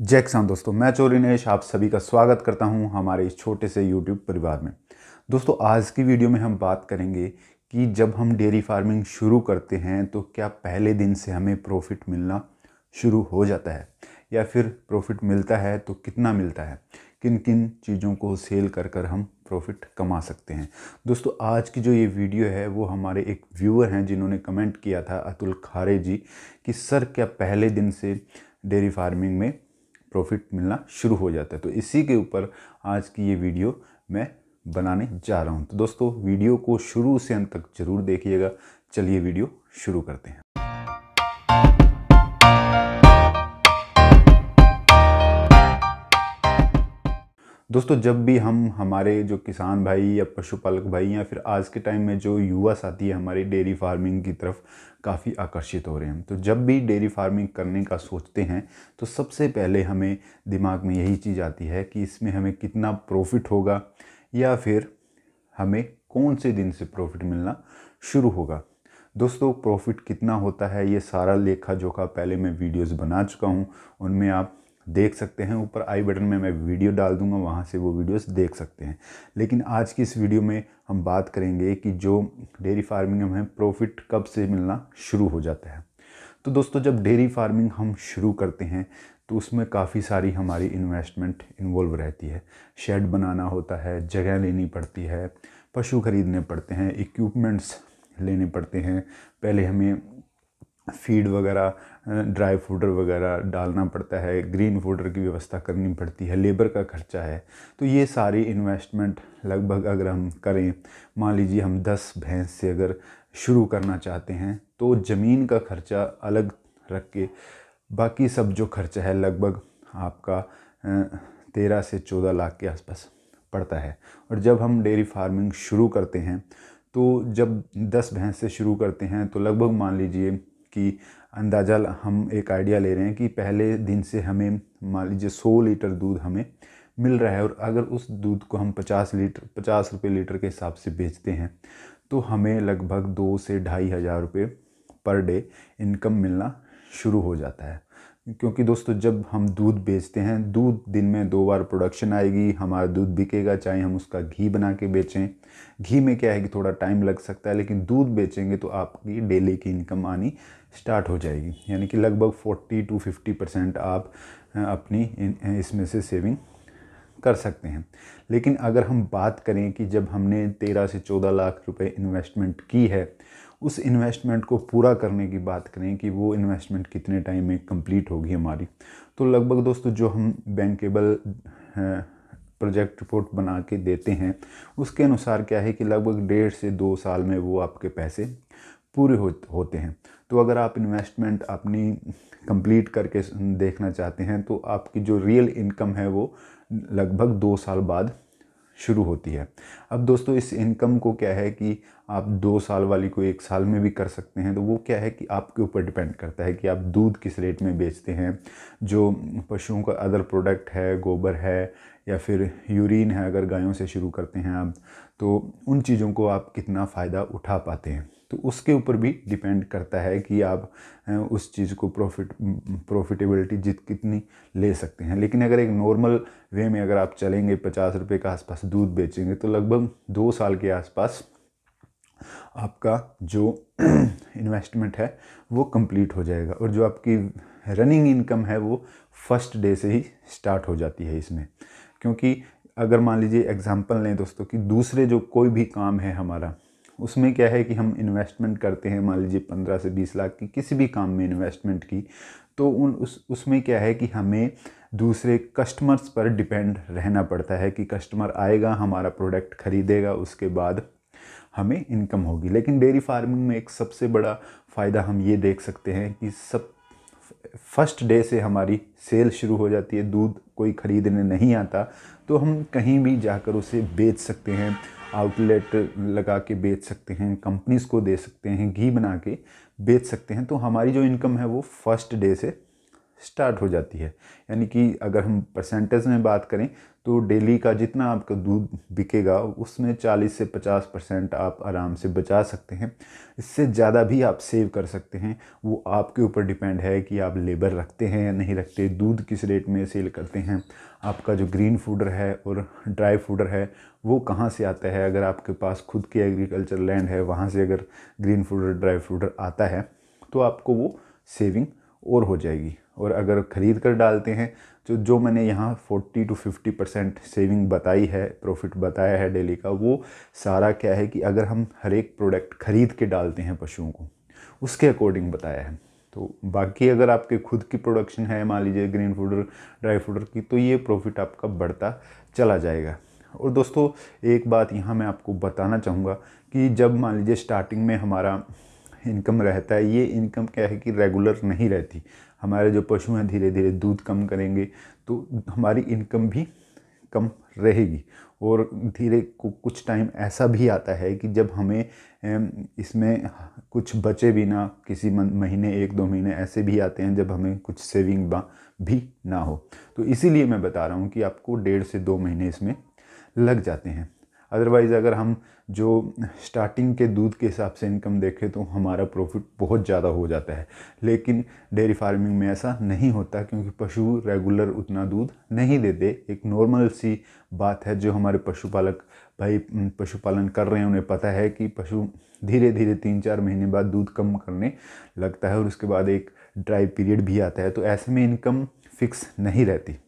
जय किसान दोस्तों, मैं चौधरी नरेश आप सभी का स्वागत करता हूं हमारे इस छोटे से YouTube परिवार में। दोस्तों, आज की वीडियो में हम बात करेंगे कि जब हम डेयरी फार्मिंग शुरू करते हैं तो क्या पहले दिन से हमें प्रॉफिट मिलना शुरू हो जाता है, या फिर प्रॉफिट मिलता है तो कितना मिलता है, किन किन चीज़ों को सेल कर कर हम प्रॉफिट कमा सकते हैं। दोस्तों, आज की जो ये वीडियो है वो हमारे एक व्यूअर हैं जिन्होंने कमेंट किया था, अतुल खारे जी, कि सर क्या पहले दिन से डेयरी फार्मिंग में प्रॉफिट मिलना शुरू हो जाता है। तो इसी के ऊपर आज की ये वीडियो मैं बनाने जा रहा हूँ। तो दोस्तों, वीडियो को शुरू से अंत तक ज़रूर देखिएगा। चलिए वीडियो शुरू करते हैं। दोस्तों, जब भी हम हमारे जो किसान भाई या पशुपालक भाई या फिर आज के टाइम में जो युवा साथी है हमारे डेयरी फार्मिंग की तरफ काफ़ी आकर्षित हो रहे हैं, तो जब भी डेयरी फार्मिंग करने का सोचते हैं तो सबसे पहले हमें दिमाग में यही चीज़ आती है कि इसमें हमें कितना प्रॉफिट होगा या फिर हमें कौन से दिन से प्रॉफिट मिलना शुरू होगा। दोस्तों, प्रॉफिट कितना होता है ये सारा लेखा जोखा पहले मैं वीडियोस बना चुका हूँ, उनमें आप देख सकते हैं। ऊपर आई बटन में मैं वीडियो डाल दूंगा, वहाँ से वो वीडियोस देख सकते हैं। लेकिन आज की इस वीडियो में हम बात करेंगे कि जो डेयरी फार्मिंग में हमें प्रॉफिट कब से मिलना शुरू हो जाता है। तो दोस्तों, जब डेयरी फार्मिंग हम शुरू करते हैं तो उसमें काफ़ी सारी हमारी इन्वेस्टमेंट इन्वॉल्व रहती है। शेड बनाना होता है, जगह लेनी पड़ती है, पशु खरीदने पड़ते हैं, इक्विपमेंट्स लेने पड़ते हैं, पहले हमें फीड वगैरह ड्राई फूडर वगैरह डालना पड़ता है, ग्रीन फूडर की व्यवस्था करनी पड़ती है, लेबर का खर्चा है। तो ये सारी इन्वेस्टमेंट लगभग अगर हम करें, मान लीजिए हम 10 भैंस से अगर शुरू करना चाहते हैं तो ज़मीन का खर्चा अलग रख के बाकी सब जो खर्चा है लगभग आपका 13 से 14 लाख के आसपास पड़ता है। और जब हम डेयरी फार्मिंग शुरू करते हैं तो जब 10 भैंस से शुरू करते हैं तो लगभग मान लीजिए कि अंदाज़ा हम एक आइडिया ले रहे हैं कि पहले दिन से हमें मान लीजिए 100 लीटर दूध हमें मिल रहा है, और अगर उस दूध को हम 50 रुपये लीटर के हिसाब से बेचते हैं तो हमें लगभग 2 से 2,500 रुपये पर डे इनकम मिलना शुरू हो जाता है। क्योंकि दोस्तों, जब हम दूध बेचते हैं, दूध दिन में 2 बार प्रोडक्शन आएगी, हमारा दूध बिकेगा, चाहे हम उसका घी बना के बेचें। घी में क्या है कि थोड़ा टाइम लग सकता है, लेकिन दूध बेचेंगे तो आपकी डेली की इनकम आनी स्टार्ट हो जाएगी, यानी कि लगभग 40 to 50% आप अपनी इसमें से सेविंग कर सकते हैं। लेकिन अगर हम बात करें कि जब हमने 13 से 14 लाख रुपये इन्वेस्टमेंट की है, उस इन्वेस्टमेंट को पूरा करने की बात करें कि वो इन्वेस्टमेंट कितने टाइम में कंप्लीट होगी हमारी, तो लगभग दोस्तों जो हम बैंकेबल प्रोजेक्ट रिपोर्ट बना के देते हैं उसके अनुसार क्या है कि लगभग 1.5 से 2 साल में वो आपके पैसे पूरे होते हैं। तो अगर आप इन्वेस्टमेंट अपनी कंप्लीट करके देखना चाहते हैं तो आपकी जो रियल इनकम है वो लगभग 2 साल बाद शुरू होती है। अब दोस्तों, इस इनकम को क्या है कि आप 2 साल वाली को 1 साल में भी कर सकते हैं। तो वो क्या है कि आपके ऊपर डिपेंड करता है कि आप दूध किस रेट में बेचते हैं, जो पशुओं का अदर प्रोडक्ट है, गोबर है या फिर यूरिन है, अगर गायों से शुरू करते हैं आप, तो उन चीज़ों को आप कितना फ़ायदा उठा पाते हैं। तो उसके ऊपर भी डिपेंड करता है कि आप उस चीज़ को प्रॉफिटेबिलिटी कितनी ले सकते हैं। लेकिन अगर एक नॉर्मल वे में अगर आप चलेंगे, 50 रुपये के आसपास दूध बेचेंगे तो लगभग 2 साल के आसपास आपका जो इन्वेस्टमेंट है वो कंप्लीट हो जाएगा, और जो आपकी रनिंग इनकम है वो फर्स्ट डे से ही स्टार्ट हो जाती है इसमें। क्योंकि अगर मान लीजिए एग्जांपल लें दोस्तों कि दूसरे जो कोई भी काम है हमारा, उसमें क्या है कि हम इन्वेस्टमेंट करते हैं, मान लीजिए 15 से 20 लाख की किसी भी काम में इन्वेस्टमेंट की, तो उसमें क्या है कि हमें दूसरे कस्टमर्स पर डिपेंड रहना पड़ता है कि कस्टमर आएगा, हमारा प्रोडक्ट खरीदेगा, उसके बाद हमें इनकम होगी। लेकिन डेयरी फार्मिंग में एक सबसे बड़ा फ़ायदा हम ये देख सकते हैं कि सब फर्स्ट डे से हमारी सेल शुरू हो जाती है। दूध कोई ख़रीदने नहीं आता तो हम कहीं भी जाकर उसे बेच सकते हैं, आउटलेट लगा के बेच सकते हैं, कंपनीज को दे सकते हैं, घी बना के बेच सकते हैं। तो हमारी जो इनकम है वो फर्स्ट डे से स्टार्ट हो जाती है। यानी कि अगर हम परसेंटेज में बात करें तो डेली का जितना आपका दूध बिकेगा उसमें 40 से 50% आप आराम से बचा सकते हैं। इससे ज़्यादा भी आप सेव कर सकते हैं, वो आपके ऊपर डिपेंड है कि आप लेबर रखते हैं या नहीं रखते, दूध किस रेट में सेल करते हैं, आपका जो ग्रीन फूडर है और ड्राई फूडर है वो कहाँ से आता है। अगर आपके पास खुद की एग्रीकल्चर लैंड है, वहाँ से अगर ग्रीन फूडर ड्राई फूडर आता है तो आपको वो सेविंग और हो जाएगी। और अगर ख़रीद कर डालते हैं तो जो मैंने यहाँ 40 to 50% सेविंग बताई है, प्रॉफिट बताया है डेली का, वो सारा क्या है कि अगर हम हर एक प्रोडक्ट ख़रीद के डालते हैं पशुओं को, उसके अकॉर्डिंग बताया है। तो बाकी अगर आपके खुद की प्रोडक्शन है, मान लीजिए ग्रीन फूडर ड्राई फूडर की, तो ये प्रॉफिट आपका बढ़ता चला जाएगा। और दोस्तों एक बात यहाँ मैं आपको बताना चाहूँगा कि जब मान लीजिए स्टार्टिंग में हमारा इनकम रहता है, ये इनकम क्या है कि रेगुलर नहीं रहती। हमारे जो पशु हैं धीरे धीरे दूध कम करेंगे तो हमारी इनकम भी कम रहेगी। और धीरे कुछ टाइम ऐसा भी आता है कि जब हमें इसमें कुछ बचे भी ना, किसी महीने 1-2 महीने ऐसे भी आते हैं जब हमें कुछ सेविंग भी ना हो। तो इसीलिए मैं बता रहा हूँ कि आपको 1.5 से 2 महीने इसमें लग जाते हैं। अदरवाइज़ अगर हम जो स्टार्टिंग के दूध के हिसाब से इनकम देखें तो हमारा प्रॉफिट बहुत ज़्यादा हो जाता है, लेकिन डेयरी फार्मिंग में ऐसा नहीं होता क्योंकि पशु रेगुलर उतना दूध नहीं देते। एक नॉर्मल सी बात है, जो हमारे पशुपालक भाई पशुपालन कर रहे हैं उन्हें पता है कि पशु धीरे धीरे 3-4 महीने बाद दूध कम करने लगता है और उसके बाद एक ड्राई पीरियड भी आता है। तो ऐसे में इनकम फिक्स नहीं रहती।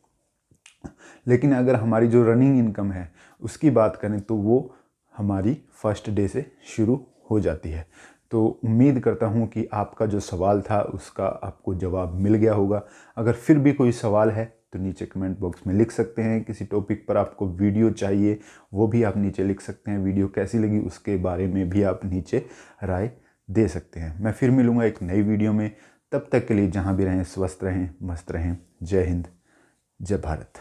लेकिन अगर हमारी जो रनिंग इनकम है उसकी बात करें तो वो हमारी फर्स्ट डे से शुरू हो जाती है। तो उम्मीद करता हूँ कि आपका जो सवाल था उसका आपको जवाब मिल गया होगा। अगर फिर भी कोई सवाल है तो नीचे कमेंट बॉक्स में लिख सकते हैं। किसी टॉपिक पर आपको वीडियो चाहिए वो भी आप नीचे लिख सकते हैं। वीडियो कैसी लगी उसके बारे में भी आप नीचे राय दे सकते हैं। मैं फिर मिलूँगा एक नई वीडियो में। तब तक के लिए जहाँ भी रहें स्वस्थ रहें, मस्त रहें। जय हिंद, जय भारत।